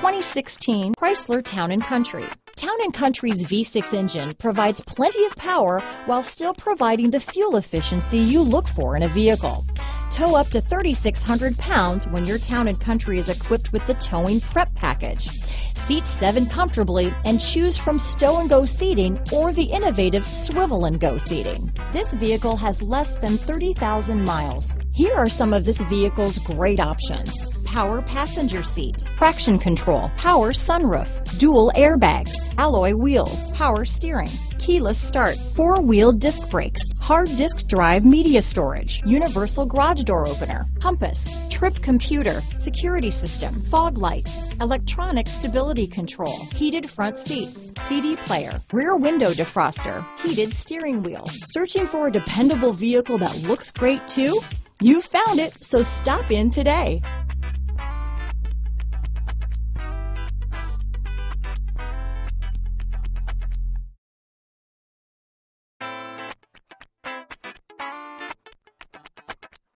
2016 Chrysler Town & Country. Town & Country's V6 engine provides plenty of power while still providing the fuel efficiency you look for in a vehicle. Tow up to 3,600 pounds when your Town & Country is equipped with the towing prep package. Seat seven comfortably and choose from stow and go seating or the innovative swivel and go seating. This vehicle has less than 30,000 miles. Here are some of this vehicle's great options: power passenger seat, traction control, power sunroof, dual airbags, alloy wheels, power steering, keyless start, four-wheel disc brakes, hard disk drive media storage, universal garage door opener, compass, trip computer, security system, fog lights, electronic stability control, heated front seats, CD player, rear window defroster, heated steering wheel. Searching for a dependable vehicle that looks great too? You found it, so stop in today.